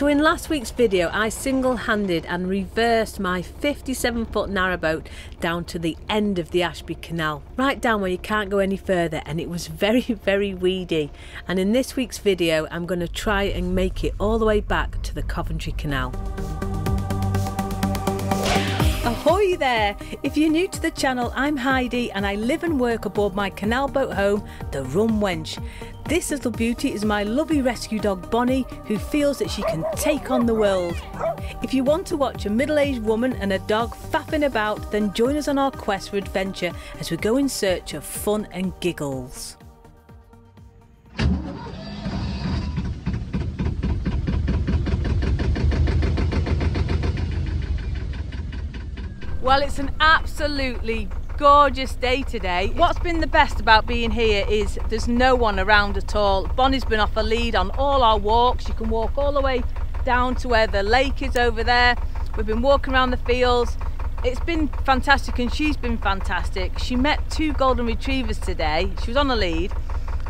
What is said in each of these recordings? So in last week's video, I single-handed and reversed my 57-foot narrowboat down to the end of the Ashby Canal, right down where you can't go any further, and it was very, very weedy. And in this week's video, I'm going to try and make it all the way back to the Coventry Canal. Ahoy there! If you're new to the channel, I'm Heidi and I live and work aboard my canal boat home, the Rum Wench. This little beauty is my lovely rescue dog Bonnie, who feels that she can take on the world. If you want to watch a middle-aged woman and a dog faffing about, then join us on our quest for adventure as we go in search of fun and giggles. Well, it's an absolutely gorgeous day today. What's been the best about being here is there's no one around at all. Bonnie's been off a lead on all our walks. You can walk all the way down to where the lake is over there. We've been walking around the fields. It's been fantastic and she's been fantastic. She met two golden retrievers today. She was on a lead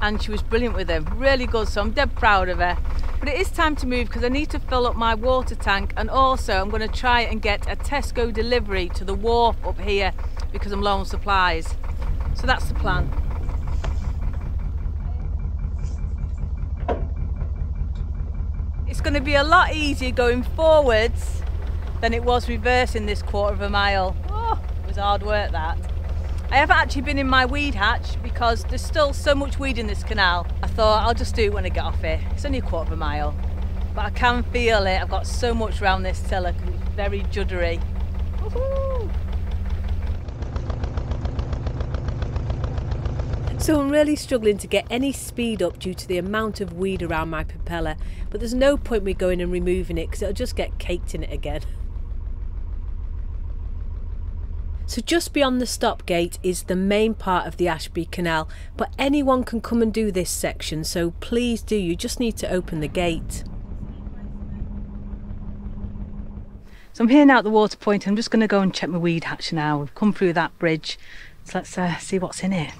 and she was brilliant with them. Really good, so I'm dead proud of her. But it is time to move because I need to fill up my water tank, and also I'm going to try and get a Tesco delivery to the wharf up here because I'm low on supplies. So that's the plan. It's going to be a lot easier going forwards than it was reversing this quarter of a mile. Oh, it was hard work that. I haven't actually been in my weed hatch because there's still so much weed in this canal. I thought I'll just do it when I get off here. It's only a quarter of a mile, but I can feel it. I've got so much around this tiller because it's very juddery. So I'm really struggling to get any speed up due to the amount of weed around my propeller, but there's no point me going and removing it because it'll just get caked in it again. So just beyond the stop gate is the main part of the Ashby Canal, but anyone can come and do this section, so please do, you just need to open the gate. So I'm here now at the water point. I'm just going to go and check my weed hatch now. We've come through that bridge, so let's see what's in here.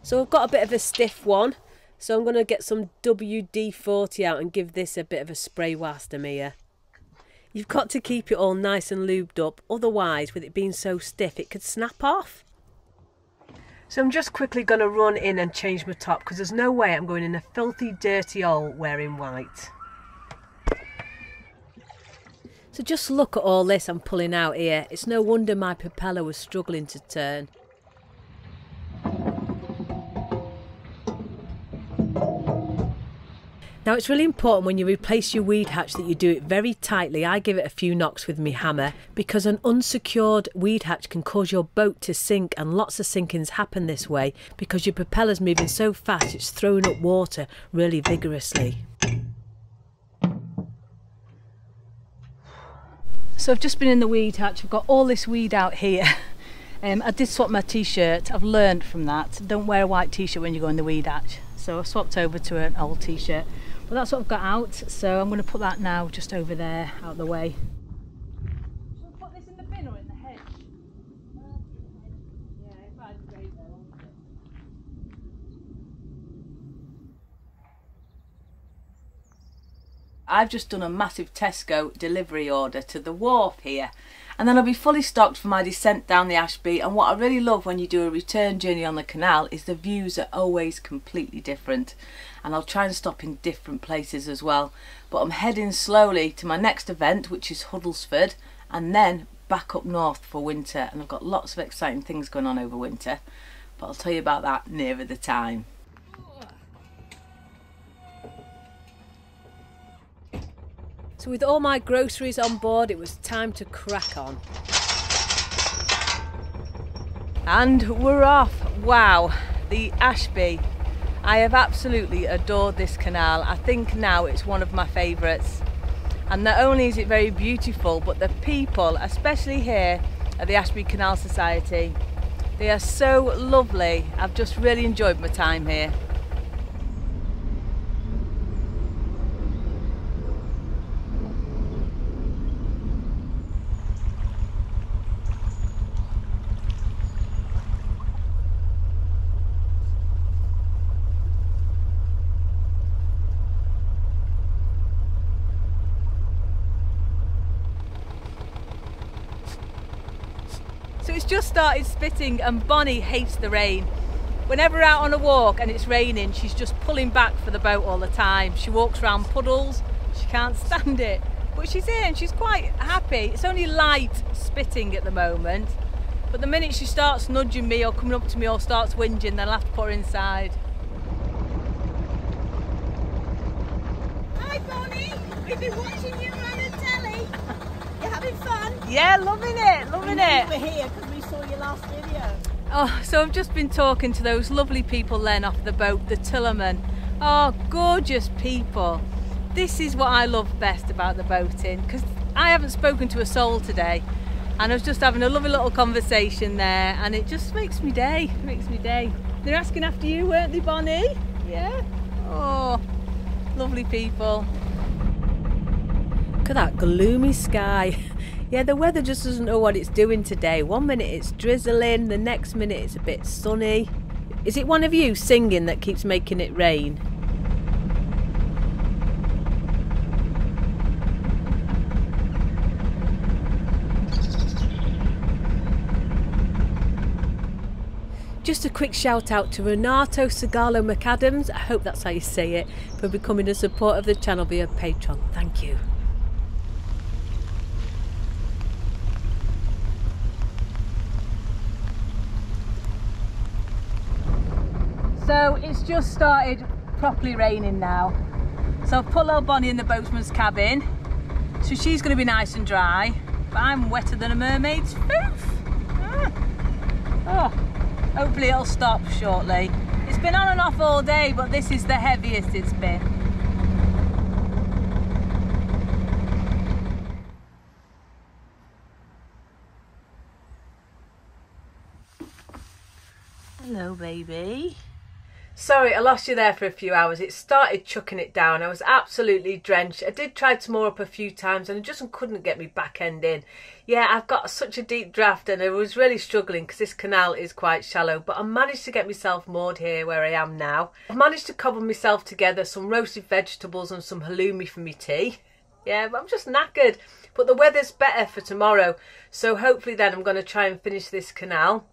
So I've got a bit of a stiff one, so I'm going to get some WD-40 out and give this a bit of a spray whilst I'm here. You've got to keep it all nice and lubed up, otherwise with it being so stiff it could snap off. So I'm just quickly going to run in and change my top because there's no way I'm going in a filthy, dirty hole wearing white. So just look at all this I'm pulling out here. It's no wonder my propeller was struggling to turn. Now it's really important when you replace your weed hatch that you do it very tightly. I give it a few knocks with my hammer because an unsecured weed hatch can cause your boat to sink, and lots of sinkings happen this way because your propeller's moving so fast it's throwing up water really vigorously. So I've just been in the weed hatch, I've got all this weed out here. I did swap my t-shirt, I've learned from that. Don't wear a white t-shirt when you go in the weed hatch. So I swapped over to an old t-shirt. But that's what I've got out, so I'm going to put that now just over there, out of the way. Should I put this in the bin or in the hedge? Yeah, if I had grave there, wouldn't it? I've just done a massive Tesco delivery order to the wharf here, and then I'll be fully stocked for my descent down the Ashby. And what I really love when you do a return journey on the canal is the views are always completely different. And I'll try and stop in different places as well. But I'm heading slowly to my next event, which is Huddlesford, and then back up north for winter. And I've got lots of exciting things going on over winter, but I'll tell you about that nearer the time. So with all my groceries on board, it was time to crack on. And we're off. Wow, the Ashby. I have absolutely adored this canal. I think now it's one of my favourites. And not only is it very beautiful, but the people, especially here at the Ashby Canal Society, they are so lovely. I've just really enjoyed my time here. just started spitting and Bonnie hates the rain. Whenever we're out on a walk and it's raining, she's just pulling back for the boat all the time. She walks around puddles, she can't stand it. But she's here and she's quite happy. It's only light spitting at the moment. But the minute she starts nudging me or coming up to me or starts whinging, then I'll have to put her inside. Hi Bonnie, we've been watching you on the telly. You're having fun? Yeah, loving it, loving it. We were here because we saw your last video. Oh, so I've just been talking to those lovely people then off the boat, the Tillerman. Oh, gorgeous people. This is what I love best about the boating, because I haven't spoken to a soul today. And I was just having a lovely little conversation there, and it just makes me day, it makes me day. They're asking after you, weren't they, Bonnie? Yeah. Oh, lovely people. Look at that gloomy sky. Yeah, the weather just doesn't know what it's doing today. One minute it's drizzling, the next minute it's a bit sunny. Is it one of you singing that keeps making it rain? Just a quick shout out to Renato Segalo-McAdams, I hope that's how you say it, for becoming a supporter of the channel via Patreon. Thank you. So it's just started properly raining now. So I've put little Bonnie in the boatman's cabin, so she's going to be nice and dry, but I'm wetter than a mermaid's poof. Ah. Oh. Hopefully it'll stop shortly. It's been on and off all day, but this is the heaviest it's been. Hello, baby. Sorry, I lost you there for a few hours. It started chucking it down. I was absolutely drenched. I did try to moor up a few times and I just couldn't get me back end in. Yeah, I've got such a deep draft and I was really struggling because this canal is quite shallow, but I managed to get myself moored here where I am now. I've managed to cobble myself together some roasted vegetables and some halloumi for my tea. Yeah, but I'm just knackered. But the weather's better for tomorrow, so hopefully then I'm going to try and finish this canal.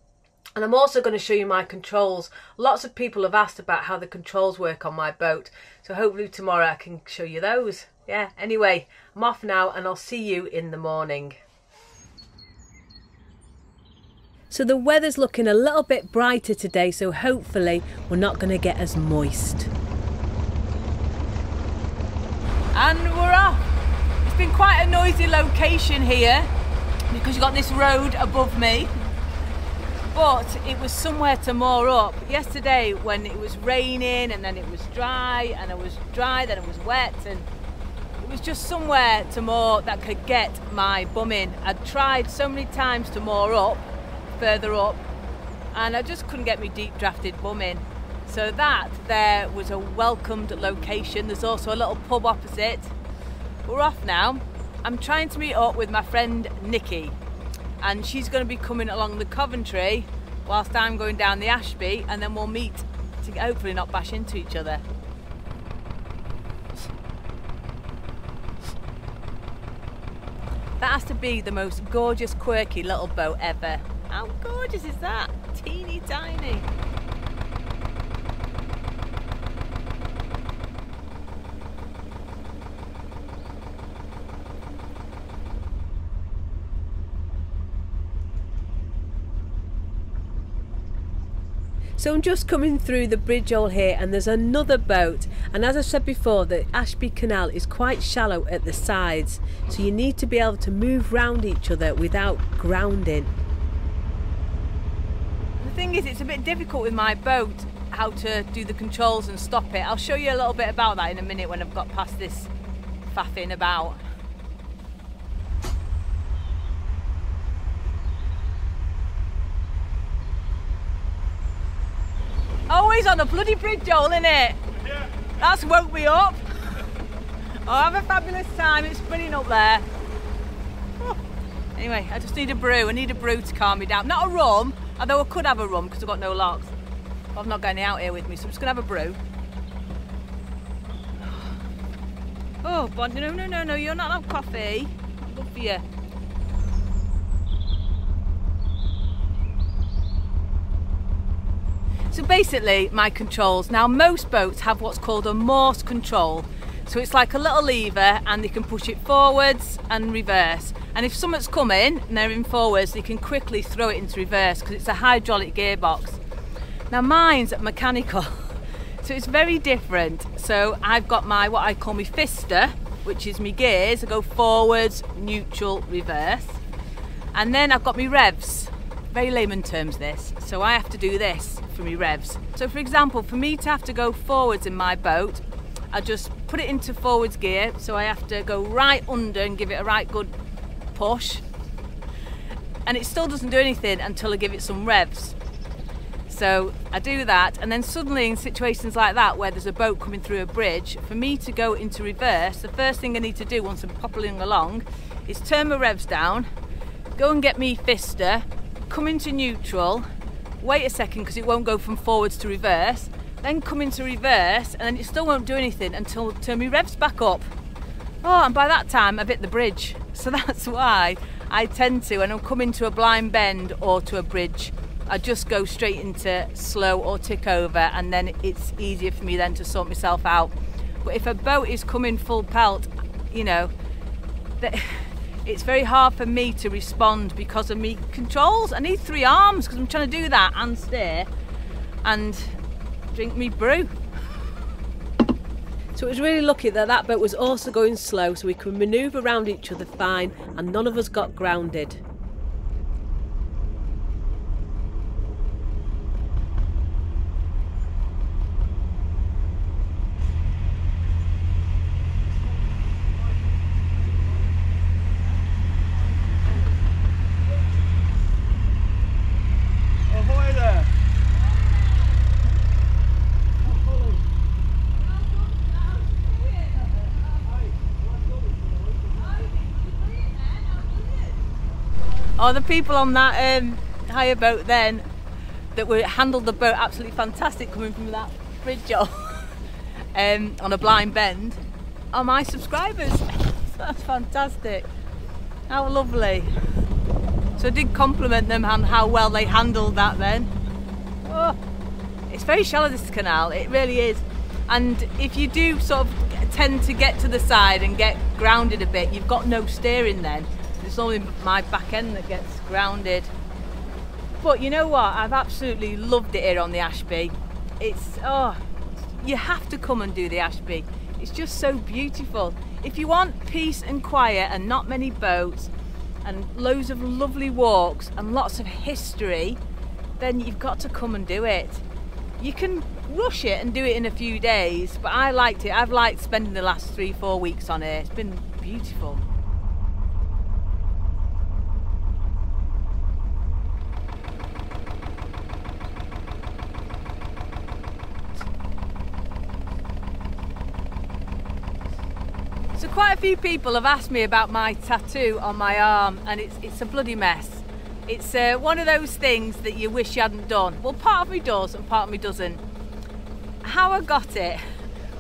And I'm also going to show you my controls. Lots of people have asked about how the controls work on my boat. So hopefully tomorrow I can show you those. Yeah, anyway, I'm off now and I'll see you in the morning. So the weather's looking a little bit brighter today, so hopefully we're not going to get as moist. And we're off. It's been quite a noisy location here because you've got this road above me. But it was somewhere to moor up. Yesterday when it was raining and then it was dry and it was dry, then it was wet, and it was just somewhere to moor that could get my bum in. I'd tried so many times to moor up, further up, and I just couldn't get my deep drafted bum in. So that there was a welcomed location. There's also a little pub opposite. We're off now. I'm trying to meet up with my friend Nikki, and she's going to be coming along the Coventry whilst I'm going down the Ashby, and then we'll meet to hopefully not bash into each other. That has to be the most gorgeous, quirky little boat ever. How gorgeous is that? Teeny tiny. So I'm just coming through the bridge hole here and there's another boat, and as I said before, the Ashby Canal is quite shallow at the sides, so you need to be able to move round each other without grounding. The thing is, it's a bit difficult with my boat how to do the controls and stop it. I'll show you a little bit about that in a minute when I've got past this faffing about. Always on a bloody bridge, Joel, innit? Yeah. That's woke me up. Oh, have a fabulous time. It's spinning up there. Oh. Anyway, I just need a brew. I need a brew to calm me down. Not a rum, although I could have a rum because I've got no locks. I've not got any out here with me, so I'm just going to have a brew. Oh, Bonnie, no, no, no, no. You're not allowed coffee. Not good for you. So basically my controls, now most boats have what's called a Morse control. So it's like a little lever and they can push it forwards and reverse. And if someone's come in and they're in forwards, they can quickly throw it into reverse because it's a hydraulic gearbox. Now mine's mechanical, so it's very different. So I've got my, what I call my fister, which is my gears. I go forwards, neutral, reverse. And then I've got my revs. Very layman terms this. So I have to do this for my revs. So for example, for me to have to go forwards in my boat, I just put it into forwards gear, so I have to go right under and give it a right good push, and it still doesn't do anything until I give it some revs. So I do that, and then suddenly in situations like that where there's a boat coming through a bridge, for me to go into reverse, the first thing I need to do once I'm popping along is turn my revs down, go and get me fister, come into neutral, wait a second because it won't go from forwards to reverse, then come into reverse, and then it still won't do anything until I turn my revs back up. Oh, and by that time I've hit the bridge. So that's why I tend to, when I'm coming to a blind bend or to a bridge, I just go straight into slow or tick over, and then it's easier for me then to sort myself out. But if a boat is coming full pelt, you know, it's very hard for me to respond because of me controls. I need three arms because I'm trying to do that and steer and drink me brew. So it was really lucky that that boat was also going slow, so we could manoeuvre around each other fine and none of us got grounded. Oh, the people on that hire boat then that were handled the boat absolutely fantastic coming from that bridge on a blind bend are my subscribers. That's fantastic. How lovely. So I did compliment them on how well they handled that then. Oh, it's very shallow, this canal, it really is. And if you do sort of tend to get to the side and get grounded a bit, you've got no steering then. It's only my back end that gets grounded. But you know what? I've absolutely loved it here on the Ashby. It's, oh, you have to come and do the Ashby. It's just so beautiful. If you want peace and quiet and not many boats and loads of lovely walks and lots of history, then you've got to come and do it. You can rush it and do it in a few days, but I liked it. I've liked spending the last 3-4 weeks on here. It's been beautiful. So quite a few people have asked me about my tattoo on my arm, and it's a bloody mess. It's one of those things that you wish you hadn't done. Well, part of me does and part of me doesn't. How I got it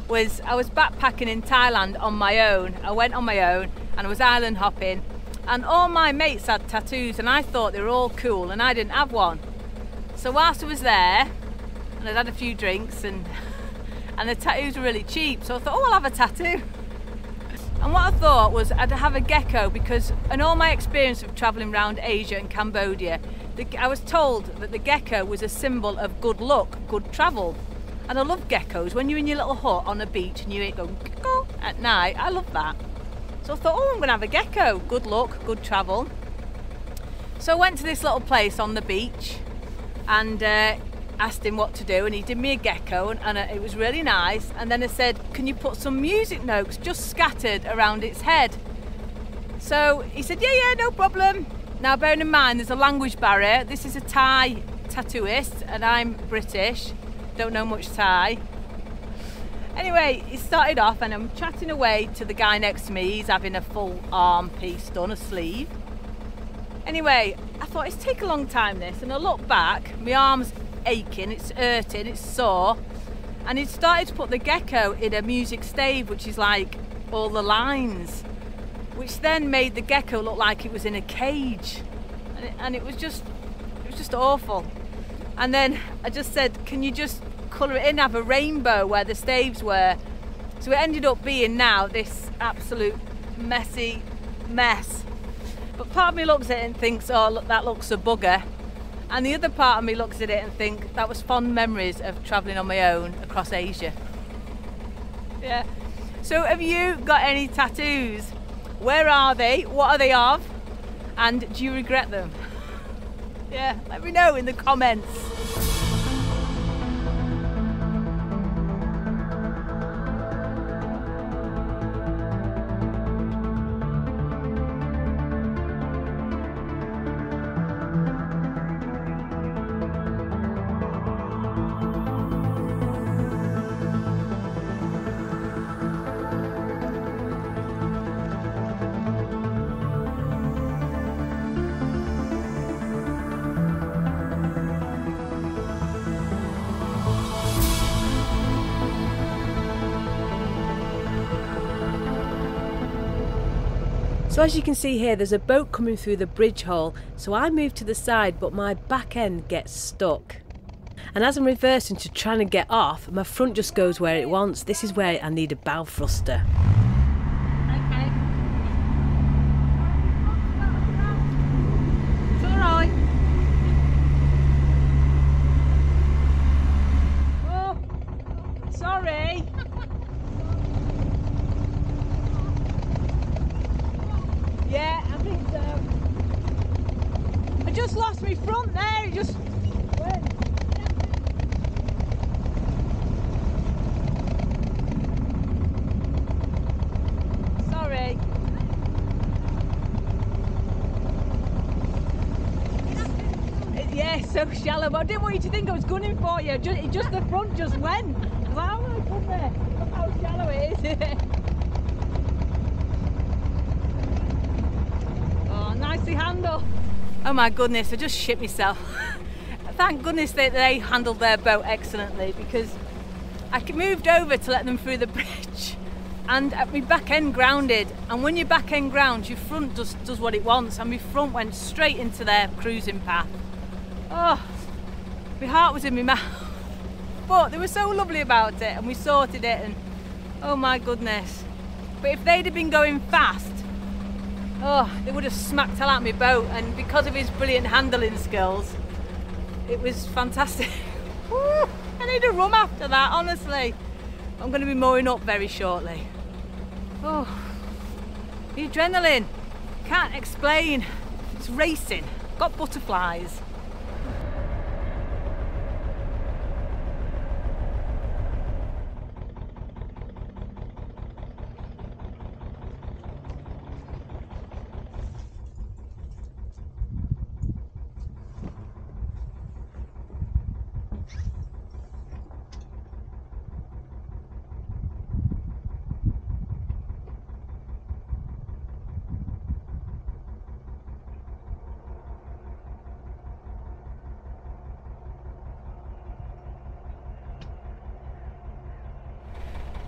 was I was backpacking in Thailand on my own. I went on my own and I was island hopping, and all my mates had tattoos and I thought they were all cool and I didn't have one. So whilst I was there and I'd had a few drinks and the tattoos were really cheap, so I thought, oh, I'll have a tattoo. And what I thought was I'd have a gecko because in all my experience of travelling around Asia and Cambodia, I was told that the gecko was a symbol of good luck, good travel. And I love geckos. When you're in your little hut on a beach and you hear it going gecko at night, I love that. So I thought, oh, I'm going to have a gecko. Good luck, good travel. So I went to this little place on the beach and asked him what to do, and he did me a gecko, and it was really nice. And then I said, can you put some music notes just scattered around its head? So he said, yeah, no problem. Now bearing in mind there's a language barrier, this is a Thai tattooist and I'm British, don't know much Thai. Anyway, he started off and I'm chatting away to the guy next to me, he's having a full arm piece done, a sleeve. Anyway, I thought it's take a long time this, and I look back, my arm's aching, it's hurting, it's sore, and he started to put the gecko in a music stave, which is like all the lines, which then made the gecko look like it was in a cage, and it was just awful. And then I just said, can you just colour it in, have a rainbow where the staves were. So it ended up being now this absolute messy mess. But part of me looks at it and thinks, oh look, that looks a bugger. And the other part of me looks at it and think that was fond memories of travelling on my own across Asia. Yeah. So have you got any tattoos? Where are they? What are they of? And do you regret them? Yeah, let me know in the comments. So as you can see here, there's a boat coming through the bridge hole, so I move to the side but my back end gets stuck. And as I'm reversing to try and get off, my front just goes where it wants. This is where I need a bow thruster. Okay. It's all right. Oh, sorry. Yeah, I think so. I just lost my front there, it just went. Sorry. Yeah, so shallow, but I didn't want you to think I was gunning for you. Just the front just went. Wow, look how shallow it is. Handle. Oh my goodness, I just shit myself. Thank goodness that they handled their boat excellently, because I moved over to let them through the bridge and my back end grounded, and when your back end grounds your front just does what it wants, and my front went straight into their cruising path. Oh, my heart was in my mouth, but they were so lovely about it and we sorted it, and oh my goodness. But if they'd have been going fast, oh, they would have smacked all out my boat, and because of his brilliant handling skills, it was fantastic. Woo, I need a rum after that, honestly. I'm going to be mooring up very shortly. Oh, the adrenaline, can't explain. It's racing, got butterflies.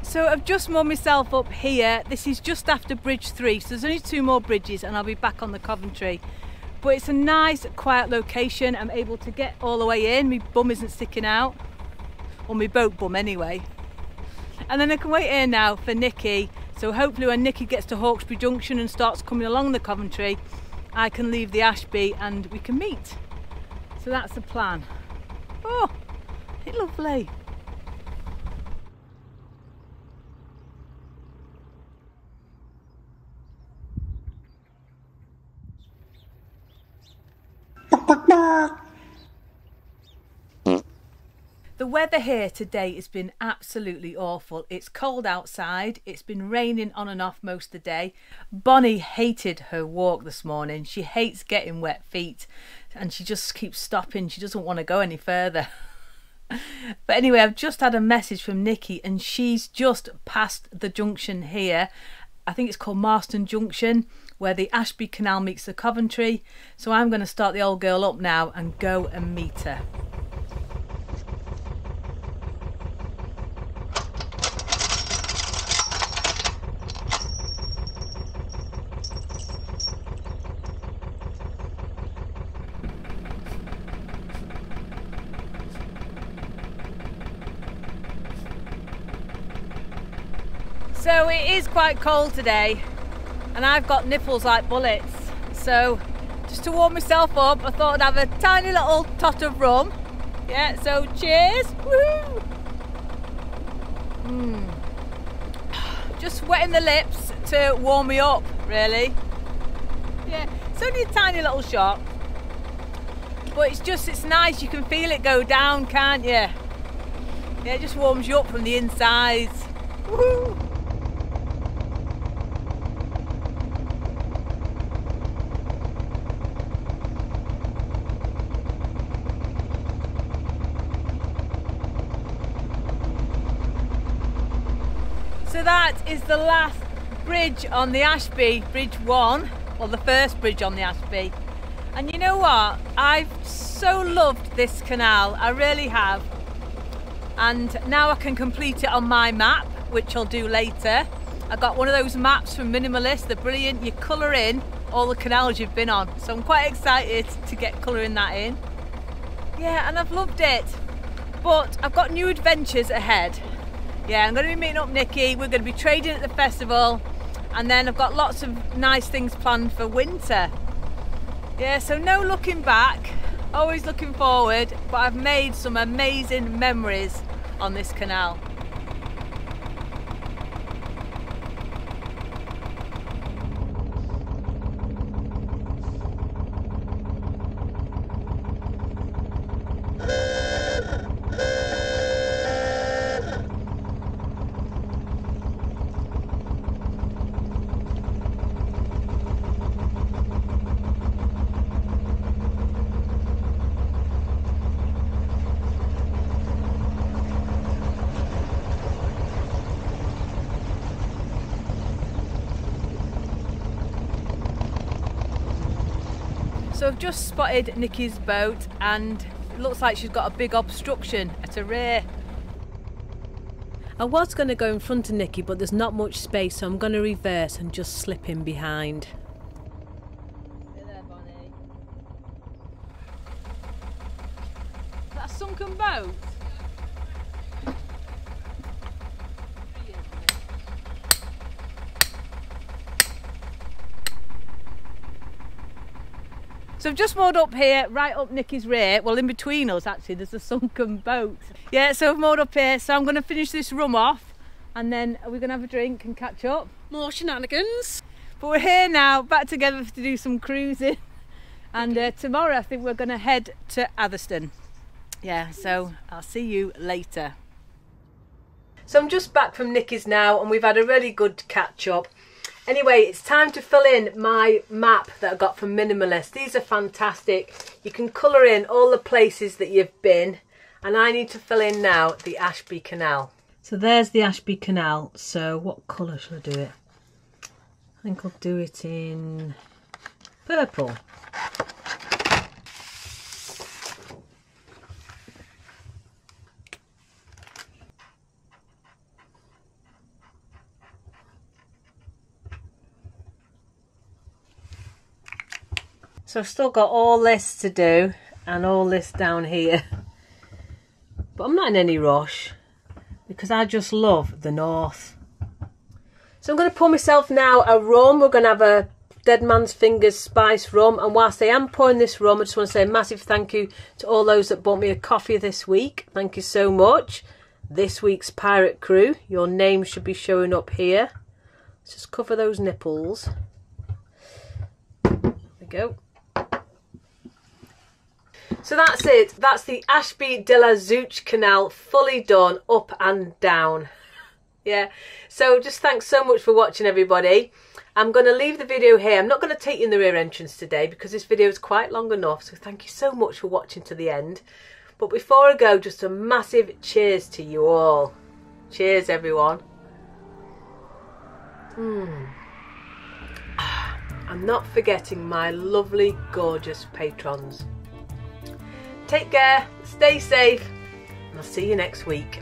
So I've just moored myself up here. This is just after bridge 3, so there's only 2 more bridges and I'll be back on the Coventry. But it's a nice quiet location. I'm able to get all the way in, my bum isn't sticking out, or my boat bum anyway. And then I can wait here now for Nikki, so hopefully when Nikki gets to Hawkesbury Junction and starts coming along the Coventry, I can leave the Ashby and we can meet. So that's the plan. Oh, isn't it lovely? The weather here today has been absolutely awful. It's cold outside, it's been raining on and off most of the day. Bonnie hated her walk this morning. She hates getting wet feet and she just keeps stopping. She doesn't want to go any further. But anyway, I've just had a message from Nikki and she's just past the junction here. I think it's called Marston Junction, where the Ashby Canal meets the Coventry. So I'm going to start the old girl up now and go and meet her. So it is quite cold today and I've got nipples like bullets, so just to warm myself up I thought I'd have a tiny little tot of rum. Yeah, so cheers. Woohoo! Just wetting the lips to warm me up, really. Yeah, it's only a tiny little shot, but it's nice. You can feel it go down, can't you? Yeah, it just warms you up from the inside. Woohoo! So that is the last bridge on the Ashby, Bridge 1, well, the first bridge on the Ashby. And you know what? I've so loved this canal, I really have. And now I can complete it on my map, which I'll do later. I got one of those maps from Minimalist, they're brilliant. You colour in all the canals you've been on. So I'm quite excited to get colouring that in. Yeah, and I've loved it. But I've got new adventures ahead. Yeah, I'm going to be meeting up Nikki, we're going to be trading at the festival, and then I've got lots of nice things planned for winter. Yeah, so no looking back, always looking forward, but I've made some amazing memories on this canal. So I've just spotted Nikki's boat and it looks like she's got a big obstruction at her rear. I was going to go in front of Nikki, but there's not much space, so I'm going to reverse and just slip in behind. Hey there, Bonnie. Is that a sunken boat? So I've just moored up here, right up Nikki's rear, well in between us actually, there's a sunken boat. Yeah, so I've moored up here, so I'm going to finish this rum off and then we're going to have a drink and catch up. More shenanigans. But we're here now, back together to do some cruising, and tomorrow I think we're going to head to Atherstone. Yeah, so I'll see you later. So I'm just back from Nikki's now and we've had a really good catch up. Anyway, it's time to fill in my map that I got from Minimalist. These are fantastic. You can colour in all the places that you've been, and I need to fill in now the Ashby Canal. So there's the Ashby Canal. So what colour shall I do it? I think I'll do it in purple. So I've still got all this to do and all this down here, but I'm not in any rush because I just love the north. So I'm going to pour myself now a rum. We're going to have a Dead Man's Fingers Spice Rum, and whilst I am pouring this rum I just want to say a massive thank you to all those that bought me a coffee this week. Thank you so much. This week's pirate crew, your name should be showing up here. Let's just cover those nipples. There we go. So that's it, that's the Ashby de la Zouch Canal fully done, up and down. Yeah, so just thanks so much for watching everybody. I'm going to leave the video here. I'm not going to take you in the rear entrance today because this video is quite long enough, so thank you so much for watching to the end. But before I go, just a massive cheers to you all. Cheers everyone. I'm not forgetting my lovely, gorgeous patrons. Take care, stay safe, and I'll see you next week.